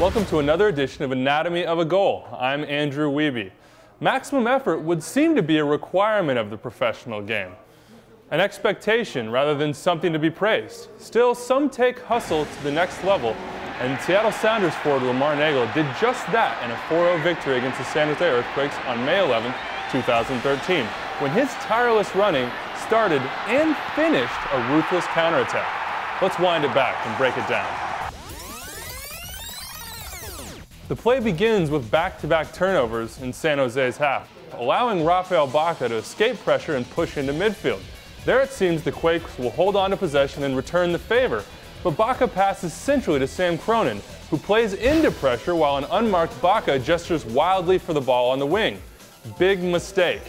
Welcome to another edition of Anatomy of a Goal. I'm Andrew Wiebe. Maximum effort would seem to be a requirement of the professional game, an expectation rather than something to be praised. Still, some take hustle to the next level, and Seattle Sounders forward Lamar Neagle did just that in a 4-0 victory against the San Jose Earthquakes on May 11, 2013, when his tireless running started and finished a ruthless counterattack. Let's wind it back and break it down. The play begins with back-to-back turnovers in San Jose's half, allowing Rafael Baca to escape pressure and push into midfield. There it seems the Quakes will hold on to possession and return the favor, but Baca passes centrally to Sam Cronin, who plays into pressure while an unmarked Baca gestures wildly for the ball on the wing. Big mistake.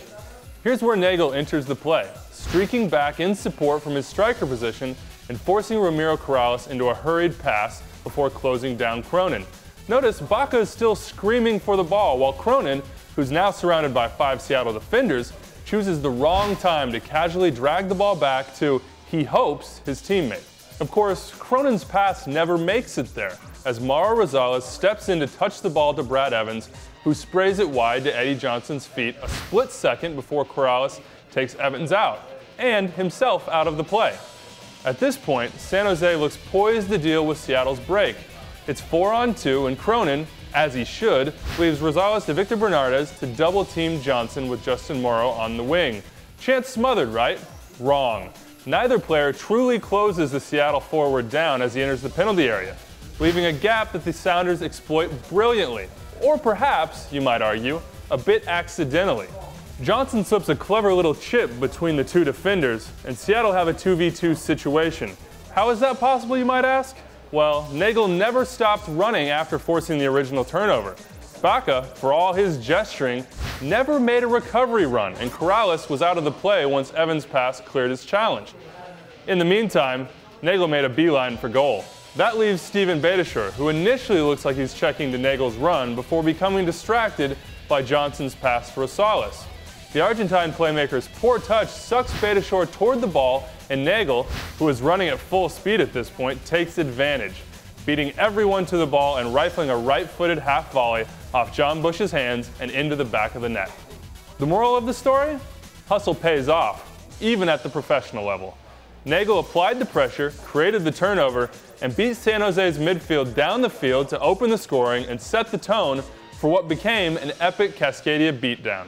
Here's where Neagle enters the play, streaking back in support from his striker position and forcing Ramiro Corrales into a hurried pass before closing down Cronin. Notice Baca is still screaming for the ball while Cronin, who's now surrounded by 5 Seattle defenders, chooses the wrong time to casually drag the ball back to, he hopes, his teammate. Of course, Cronin's pass never makes it there, as Mauro Rosales steps in to touch the ball to Brad Evans, who sprays it wide to Eddie Johnson's feet a split second before Corrales takes Evans out, and himself out of the play. At this point, San Jose looks poised to deal with Seattle's break. It's 4-on-2, and Cronin, as he should, leaves Rosales to Victor Bernardes to double-team Johnson with Justin Morrow on the wing. Chance smothered, right? Wrong. Neither player truly closes the Seattle forward down as he enters the penalty area, leaving a gap that the Sounders exploit brilliantly, or perhaps, you might argue, a bit accidentally. Johnson slips a clever little chip between the two defenders, and Seattle have a 2v2 situation. How is that possible, you might ask? Well, Neagle never stopped running after forcing the original turnover. Baca, for all his gesturing, never made a recovery run, and Corrales was out of the play once Evans' pass cleared his challenge. In the meantime, Neagle made a beeline for goal. That leaves Steven Beitashour, who initially looks like he's checking to Neagle's run before becoming distracted by Johnson's pass to Rosales. The Argentine playmaker's poor touch sucks Beitashour toward the ball, and Neagle, who is running at full speed at this point, takes advantage, beating everyone to the ball and rifling a right-footed half volley off John Bush's hands and into the back of the net. The moral of the story? Hustle pays off, even at the professional level. Neagle applied the pressure, created the turnover, and beat San Jose's midfield down the field to open the scoring and set the tone for what became an epic Cascadia beatdown.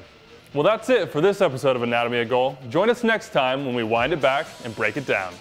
Well, that's it for this episode of Anatomy of Goal. Join us next time when we wind it back and break it down.